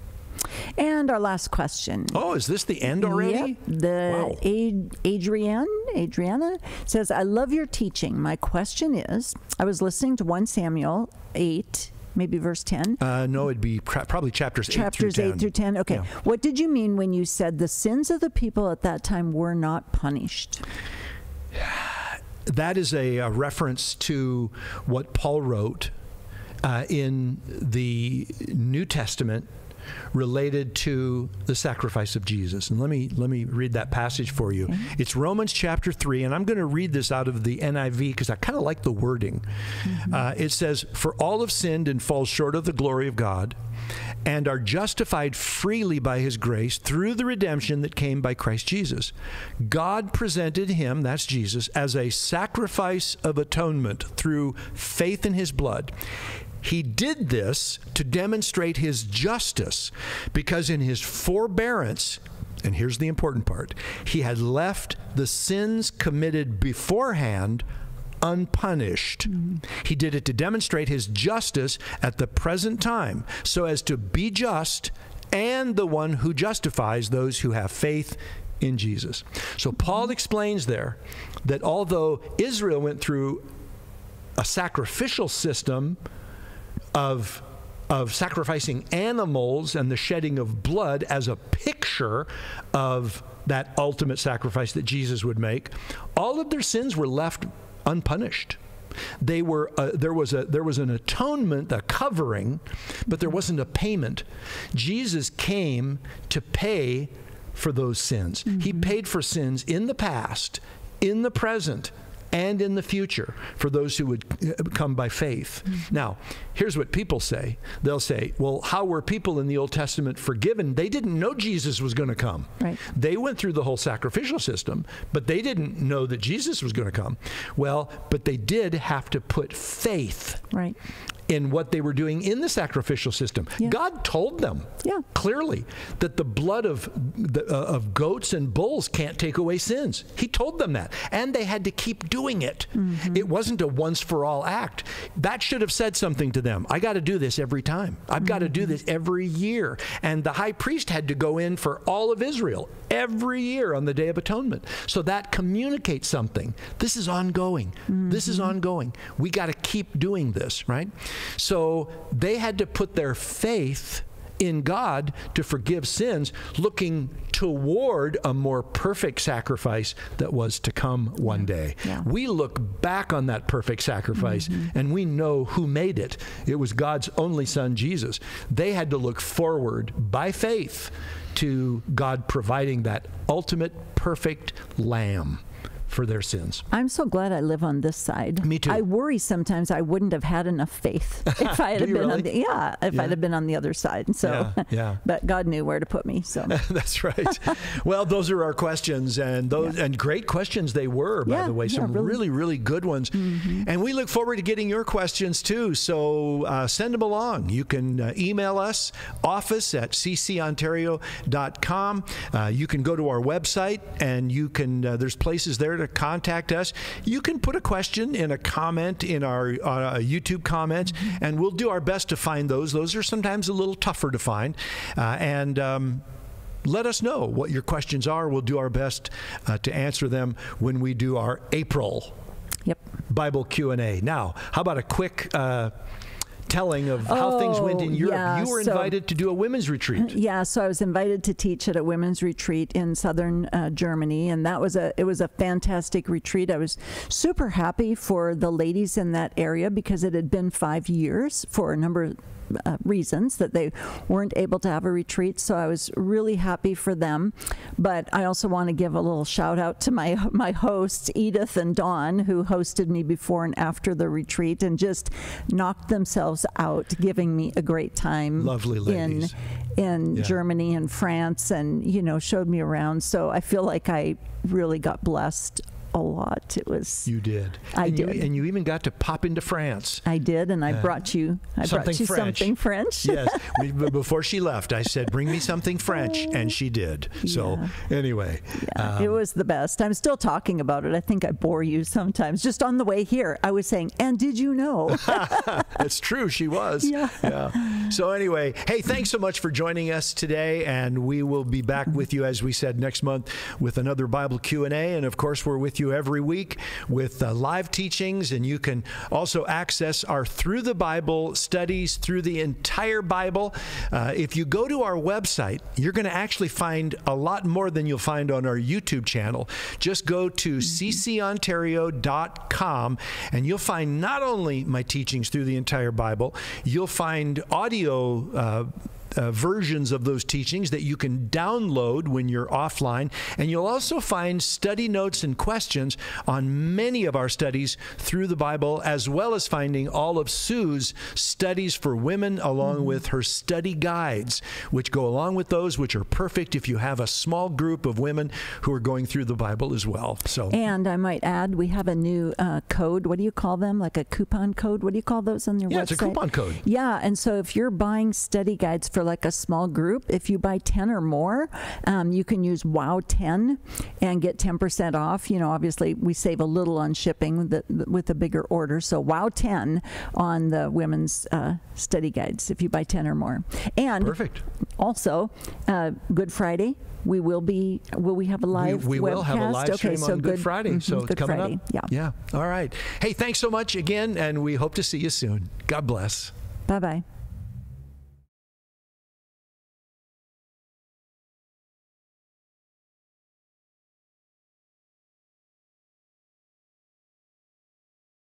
And our last question. Oh, is this the end already? Yep. The wow. Ad Adrienne, Adriana says, I love your teaching. My question is, I was listening to one Samuel eight, maybe verse ten. Uh, no, it'd be probably chapters eight through ten. Okay. Yeah. What did you mean when you said the sins of the people at that time were not punished? That is a, a reference to what Paul wrote Uh, in the New Testament related to the sacrifice of Jesus. And let me, let me read that passage for you. Okay. It's Romans chapter three, and I'm going to read this out of the N I V because I kind of like the wording. Mm-hmm. uh, it says, for all have sinned and fall short of the glory of God, and are justified freely by his grace through the redemption that came by Christ Jesus. God presented him, that's Jesus, as a sacrifice of atonement through faith in his blood. He did this to demonstrate his justice, because in his forbearance, and here's the important part, he had left the sins committed beforehand unpunished. Mm-hmm. He did it to demonstrate his justice at the present time, so as to be just and the one who justifies those who have faith in Jesus. So Paul explains there that although Israel went through a sacrificial system of, of sacrificing animals and the shedding of blood as a picture of that ultimate sacrifice that Jesus would make, all of their sins were left unpunished. They were uh, there was a there was an atonement, a covering, but there wasn't a payment. Jesus came to pay for those sins. Mm-hmm. He paid for sins in the past, in the present, and in the future for those who would come by faith. Mm-hmm. Now, here's what people say. They'll say, well, how were people in the Old Testament forgiven? They didn't know Jesus was going to come. Right. They went through the whole sacrificial system, but they didn't know that Jesus was going to come. Well, but they did have to put faith right. in what they were doing in the sacrificial system. Yeah. God told them yeah. clearly that the blood of, the, uh, of goats and bulls can't take away sins. He told them that, and they had to keep doing it. Mm-hmm. It wasn't a once-for-all act. That should have said something to them. I got to do this every time. I've mm-hmm. got to do this every year. And the high priest had to go in for all of Israel every year on the Day of Atonement. So that communicates something. This is ongoing. Mm-hmm. This is ongoing. We got to keep doing this, right? So they had to put their faith in God to forgive sins, looking toward a more perfect sacrifice that was to come one day. Yeah. We look back on that perfect sacrifice, mm-hmm. and we know who made it. It was God's only son, Jesus. They had to look forward by faith to God providing that ultimate perfect lamb for their sins. I'm so glad I live on this side. Me too. I worry sometimes I wouldn't have had enough faith if I had been really? on the, yeah, if yeah. I'd have been on the other side. And so, yeah, yeah. But God knew where to put me. So that's right. Well, those are our questions, and those yeah. and great questions they were, by yeah, the way. Some yeah, really. really, really good ones. Mm-hmm. And we look forward to getting your questions too. So uh, send them along. You can uh, email us office at c c ontario dot com. Uh, you can go to our website, and you can. Uh, there's places there to contact us. You can put a question in a comment in our uh, YouTube comments, mm-hmm. and we'll do our best to find those. Those are sometimes a little tougher to find. Uh, and um, let us know what your questions are. We'll do our best uh, to answer them when we do our April yep. Bible Q and A. Now, how about a quick... Uh, telling of oh, how things went in Europe. Yeah, you were so, invited to do a women's retreat. Yeah, so I was invited to teach at a women's retreat in southern uh, Germany, and that was a it was a fantastic retreat. I was super happy for the ladies in that area because it had been five years for a number of Uh, reasons that they weren't able to have a retreat, so I was really happy for them. But I also want to give a little shout out to my my hosts, Edith and Dawn, who hosted me before and after the retreat and just knocked themselves out, giving me a great time. Lovely ladies. in in yeah. Germany and France, and you know, showed me around. So I feel like I really got blessed. A lot. It was. You did. I and did. You, and you even got to pop into France. I did, and I uh, brought you. I brought you French. something French. Yes. We, before she left, I said, "Bring me something French," and she did. Yeah. So anyway, yeah. um, it was the best. I'm still talking about it. I think I bore you sometimes. Just on the way here, I was saying, "And did you know?" That's true. She was. Yeah. yeah. So anyway, hey, thanks so much for joining us today, and we will be back with you, as we said, next month with another Bible Q and A, and of course, we're with you every week with uh, live teachings, and you can also access our Through the Bible studies through the entire Bible. Uh, if you go to our website, you're going to actually find a lot more than you'll find on our YouTube channel. Just go to c c ontario dot com, and you'll find not only my teachings through the entire Bible, you'll find audio uh, Uh, versions of those teachings that you can download when you're offline. And you'll also find study notes and questions on many of our studies through the Bible, as well as finding all of Sue's studies for women, along mm. with her study guides, which go along with those, which are perfect if you have a small group of women who are going through the Bible as well. So, and I might add, we have a new uh, code. What do you call them? Like a coupon code? What do you call those on your yeah, website? Yeah, it's a coupon code. Yeah, and so if you're buying study guides for like a small group, if you buy ten or more, um, you can use wow ten and get ten percent off. You know, obviously we save a little on shipping the, with a bigger order. So wow ten on the women's uh, study guides if you buy ten or more. And perfect. Also, uh, Good Friday. We will be, will we have a live We, we will have a live stream okay, so on Good, Good Friday. Mm-hmm, so it's Good coming Friday. Up. Yeah. yeah. All right. Hey, thanks so much again, and we hope to see you soon. God bless. Bye-bye.